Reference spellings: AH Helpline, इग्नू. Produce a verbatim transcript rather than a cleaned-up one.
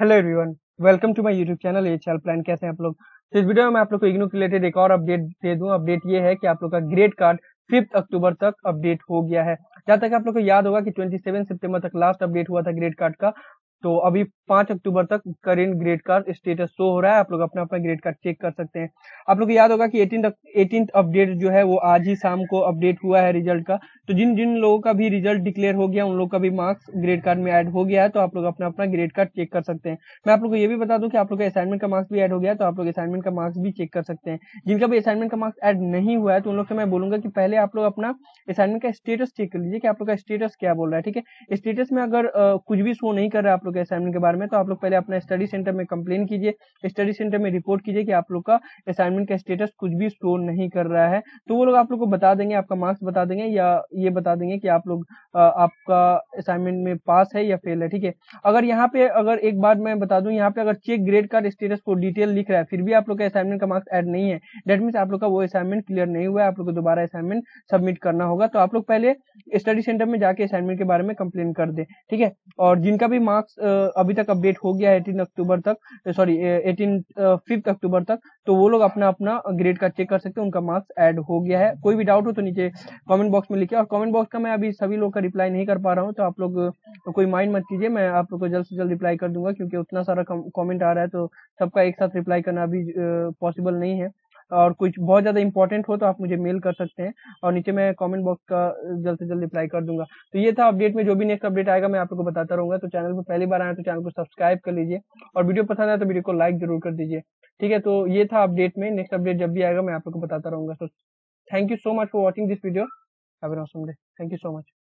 Hello everyone, welcome to my YouTube channel H helpline. कैसे हैं आप लोग? तो इस वीडियो में मैं आप लोग को इग्नू के रिलेटेड एक और अपडेट दे दूं। अपडेट ये है कि आप लोग का ग्रेड कार्ड फिफ्थ अक्टूबर तक अपडेट हो गया है। जहाँ तक आप लोग को याद होगा कि सत्ताईस सितंबर तक लास्ट अपडेट हुआ था ग्रेड कार्ड का। तो अभी पांच अक्टूबर तक current grade card status show हो रहा है। आप लोग अपना अपना ग्रेड कार्ड चेक कर सकते हैं। आप लोग को याद होगा कि अठारहवीं अपडेट जो है वो आज ही शाम को अपडेट हुआ है रिजल्ट का। तो जिन जिन लोगों का भी रिजल्ट डिक्लेयर हो गया उन लोग का भी मार्क्स ग्रेड कार्ड में ऐड हो गया है। तो आप लोग अपना अपना ग्रेड कार्ड चेक कर सकते हैं। मैं आप लोग को ये भी बता दूं कि आप लोग का असाइनमेंट का मार्क्स भी ऐड हो गया है। तो आप लोग असाइनमेंट का मार्क्स भी चेक कर सकते हैं। जिनका भी असाइनमेंट का मार्क्स ऐड नहीं हुआ है तो उन लोग से मैं बोलूंगा कि पहले आप लोग अपना असाइनमेंट का स्टेटस चेक कर लीजिए कि आप लोग का स्टेटस क्या बोल रहा है। ठीक है, स्टेटस में अगर कुछ भी शो नहीं कर रहा है आप के असाइनमेंट के बारे में तो आप लोग पहले अपना स्टडी सेंटर में कंप्लेन कीजिए, स्टडी सेंटर में रिपोर्ट कीजिए कि आप लोग का असाइनमेंट का स्टेटस कुछ भी शो नहीं कर रहा है। तो वो लोग आप लोग को बता देंगे, आपका मार्क्स बता देंगे या ये बता देंगे कि आप लोग आपका असाइनमेंट में पास है या फेल है। ठीक है, अगर यहाँ पे अगर एक बात मैं बता दूं, यहाँ पे अगर चेक ग्रेड कार्ड स्टेटस को डिटेल लिख रहा है फिर भी आप लोग का असाइनमेंट का मार्क्स एड नहीं है, डेट मीन्स आप लोग का वो असाइनमेंट क्लियर नहीं हुआ है। आप लोग को दोबारा असाइनमेंट सबमिट करना होगा। तो आप लोग पहले स्टडी सेंटर में जाके असाइनमेंट के बारे में कंप्लेन कर दे। ठीक है, और जिनका भी मार्क्स अभी तक अपडेट हो गया है अठारह अक्टूबर तक, सॉरी अठारह फिफ्थ अक्टूबर तक, तो वो लोग अपना अपना ग्रेड कार्ड चेक कर सकते हैं, उनका मार्क्स ऐड हो गया है। कोई भी डाउट हो तो नीचे कमेंट बॉक्स में लिखिए। और कमेंट बॉक्स का मैं अभी सभी लोग का रिप्लाई नहीं कर पा रहा हूं तो आप लोग तो कोई माइंड मत कीजिए, मैं आप लोग को जल्द से जल्द रिप्लाई कर दूंगा क्योंकि उतना सारा कॉमेंट आ रहा है तो सबका एक साथ रिप्लाई करना अभी पॉसिबल नहीं है। और कुछ बहुत ज्यादा इंपॉर्टेंट हो तो आप मुझे मेल कर सकते हैं और नीचे मैं कमेंट बॉक्स का जल्द से जल्द रिप्लाई कर दूंगा। तो ये था अपडेट में, जो भी नेक्स्ट अपडेट आएगा मैं आप लोगों को बताता रहूंगा। तो चैनल पर पहली बार आए तो चैनल को सब्सक्राइब कर लीजिए और वीडियो पसंद आए तो वीडियो को लाइक जरूर कर दीजिए। ठीक है, तो ये था अपडेट में, नेक्स्ट अपडेट जब भी आएगा मैं आप लोग को बताता रहूंगा। तो thank you so much for watching this video. Have an awesome day. Thank you so much.